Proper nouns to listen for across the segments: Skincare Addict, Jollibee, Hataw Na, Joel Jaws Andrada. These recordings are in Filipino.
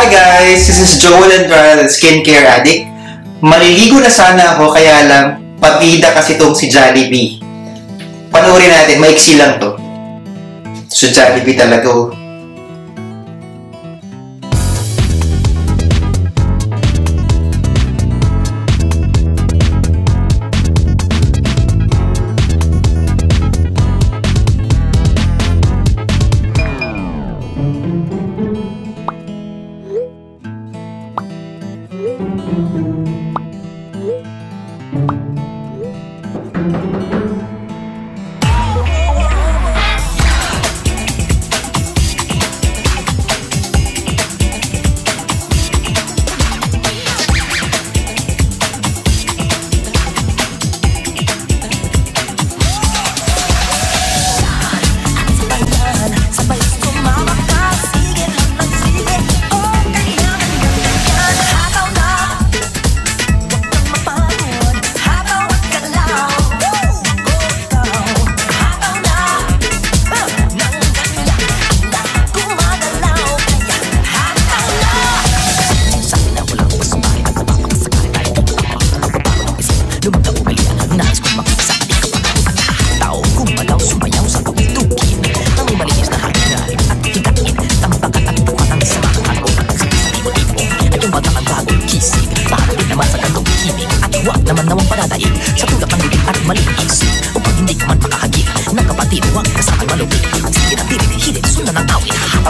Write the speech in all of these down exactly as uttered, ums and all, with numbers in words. Hi guys! This is Joel Andrada, Skincare Addict. Maliligo na sana ako, kaya lang pabida kasi itong si Jollibee. Panoorin natin, maiksi lang to. So Jollibee talaga oh.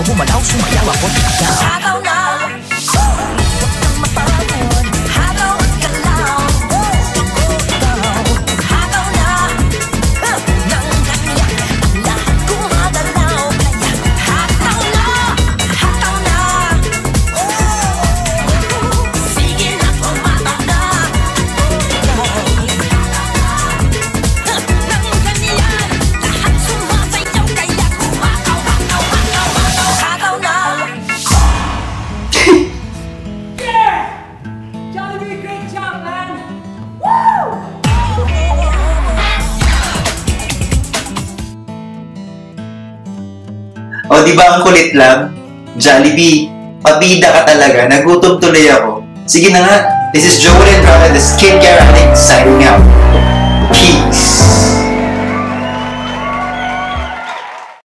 Gumalaw, sumayaw ako ikaw. Hataw na! Huwag kang mapangod, hataw at galaw. Hataw na ng kanya, ang lahat gumagalaw. Kaya hataw na, hataw na. Sige na, kumataw na ng kanya, lahat sumasayaw. Kaya kumataw, hataw, hataw. O diba ang kulit lang? Jollibee, pabida ka talaga. Nagutom tuloy ako. Sige na nga, this is Joel Jaws Andrada, the Skincare Addict, signing out. Peace!